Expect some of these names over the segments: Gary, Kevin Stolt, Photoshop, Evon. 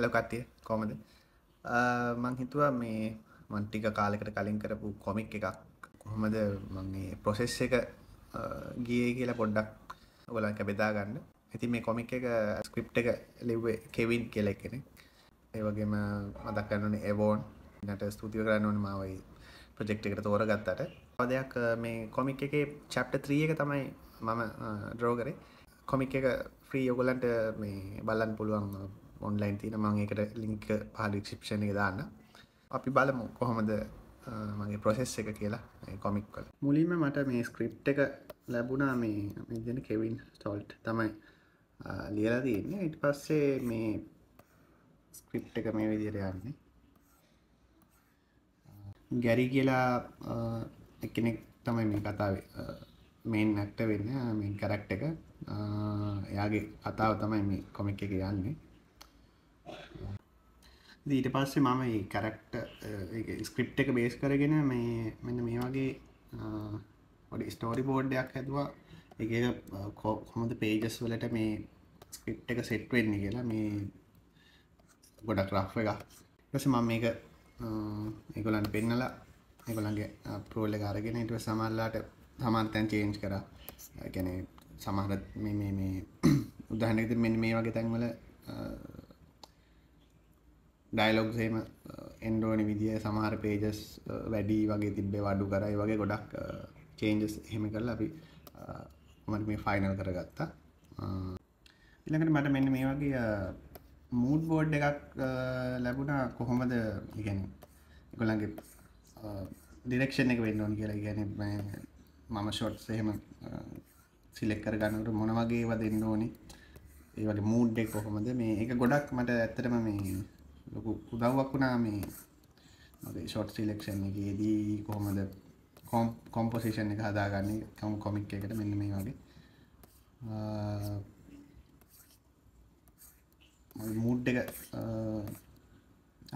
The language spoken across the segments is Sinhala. Hello කට්ටිය කොහමද? මම හිතුවා මේ මම ටික කාලයකට කලින් කරපු කොමික් එකක් කොහමද මම මේ process එක ගියේ කියලා පොඩ්ඩක් ඔයගලන්ට බෙදා ගන්න. ඉතින් මේ කොමික් එක script එක ලිව්වේ Kevin කියලා කෙනෙක්. ඒ වගේම මතක් කරන්න ඕනේ Evon නට ස්තුතිය කරන්න ඕනේ මාව මේ project එකට තෝරගත්තට. පදයක් මේ කොමික් එකේ chapter 3 එක තමයි මම draw කරේ. කොමික් එක free ඔයගලන්ට මේ බලන්න පුළුවන්. Online තියෙන මම ඒකට link පහල description එකේ දාන්න. අපි බලමු කොහොමද මගේ process එක කියලා මේ comic වල. මුලින්ම මට මේ script එක ලැබුණා මේ දෙන Kevin Stolt තමයි ලියලා තියෙන්නේ. ඊට පස්සේ මේ script එක මේ විදිහට යන්නේ. ගැරි කියලා එක්කෙනෙක් තමයි මේ කතාවේ main actor වෙන්නේ. main character එක. එයාගේ කතාව තමයි මේ comic එකේ යන්නේ. ඊට පස්සේ මම මේ කැරක්ටර් ඒක ස්ක්‍රිප්ට් එක බේස් කරගෙන මේ මෙන්න මේ වගේ පොඩි ස්ටෝරි බෝඩ් එකක් හදුවා. ඒකේ කොහොමද pages වලට මේ ස්ක්‍රිප්ට් එක සෙට් වෙන්නේ කියලා මේ ගොඩක් රෆ් එකක්. ඊට පස්සේ මම මේක ඒගොල්ලන්ට පෙන්නලා ඒගොල්ලන්ගේ approval එක අරගෙන ඊට පස්සේ සමහරලාට සමහර තැන් change කරා. ඒ කියන්නේ සමහර මේ උදාහරණයක් දෙන්න මෙන්න මේ වගේ තැන් වල dialogue එහෙම end ඕනේ විදිය සමහර pages වැඩි වගේ තිබ්බේ වඩු කරා. ඒ වගේ ගොඩක් changes එහෙම කරලා අපි කොහොමද මේ final කරගත්තා. ඊළඟට මට මෙන්න මේ වගේ mood board එකක් ලැබුණා. කොහොමද ඒ කියන්නේ ඒගොල්ලන්ගේ direction එක වෙන්න ඕන කියලා. ඒ කියන්නේ මම shots එහෙම select කරගන්නකොට මොන වගේ ඒවා දෙන්න ඕනේ. ඒ වගේ mood එක කොහොමද මේ ඒක ගොඩක් මට ඇත්තටම මේ ලොකු උදව්වක් වුණා මේ මගේ ෂොට් සිලෙක්ෂන් එකේදී කොහොමද කොම්පොසිෂන් එක හදාගන්නේ කොමික් එකකට මෙන්න මේ වගේ මගේ මූඩ් එක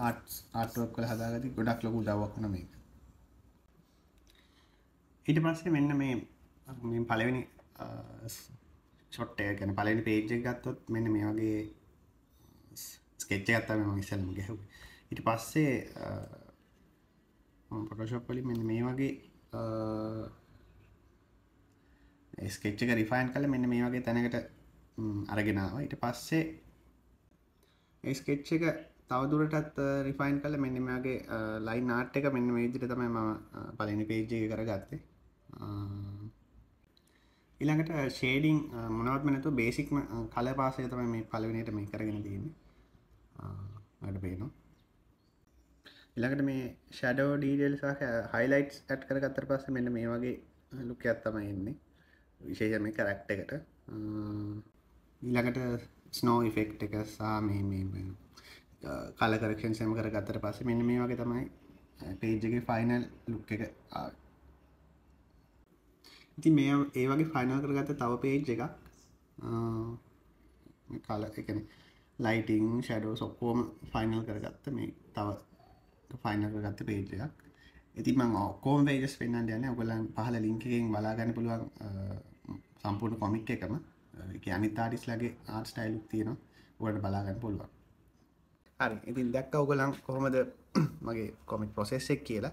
ආට් වර්ක් වල හදාගද්දි ගොඩක් ලොකු උදව්වක් වුණා මේක. ඊට පස්සේ මෙන්න මේ පළවෙනි ෂොට් එක කියන්නේ පළවෙනි page එක ගත්තොත් මෙන්න මේ වගේ sketch එකක් තමයි මම ඉස්සෙල්ලාම ගහුවේ. ඊට පස්සේ මම Photoshop වලින් මෙන්න මේ වගේ ඒ sketch එක refine කරලා මෙන්න මේ වගේ තැනකට අරගෙන ආවා. ඊට පස්සේ ඒ sketch එක තව දුරටත් refine කරලා මෙන්න මේ වගේ line art එක මෙන්න මේ විදිහට තමයි මම පළවෙනි page එකේ කරගත්තේ. ඊළඟට shading මොනවත්ම නැතුව basic color pass එක තමයි මේ පළවෙනියට මේ කරගෙන තියෙන්නේ. අර බලන්න. ඊළඟට මේ shadow details සහ highlights add කරගත්තට පස්සේ මෙන්න මේ වගේ look එකක් තමයි එන්නේ. විශේෂයෙන්ම මේ character එකට. ඊළඟට snow effect එක සහ මේ color corrections එහෙම කරගත්තට පස්සේ මෙන්න මේ වගේ තමයි page එකේ final look එක ආවේ. ඉතින් මේ ඒ වගේ final කරගත්ත තව page එකක් මේ color ඒ කියන්නේ lighting shadows ඔක්කොම final කරගත්ත මේ තව final කරගත්ත page එකක්. ඉතින් මම ඔක්කොම pages පෙන්වන්න යන්නේ. ඔයගොල්ලන් පහල link එකෙන් බලා ගන්න පුළුවන් සම්පූර්ණ comic එකම. ඒක අනිත් artist ලාගේ art style එක තියෙනවා. ඔයාලට බලා ගන්න පුළුවන්. හරි. ඉතින් දැක්ක ඔයගොල්ලන් කොහොමද මගේ comic process එක කියලා.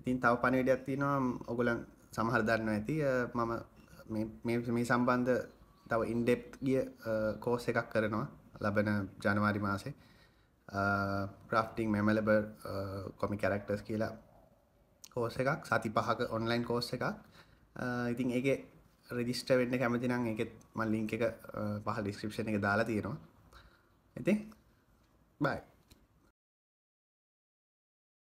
ඉතින් තව පණිවිඩයක් තියෙනවා. ඔයගොල්ලන් සමහර දන්නවා ඇති. මම මේ සම්බන්ධ තව in depth ගිය course එකක් කරනවා. ලබන ජනවාරි මාසේ crafting memorable comic characters කියලා course එකක් සති 5ක online course එකක්. ඉතින් ඒකේ register වෙන්න කැමති නම් ඒකෙත් මම link එක පහල description එකේ දාලා තියෙනවා. ඉතින් bye.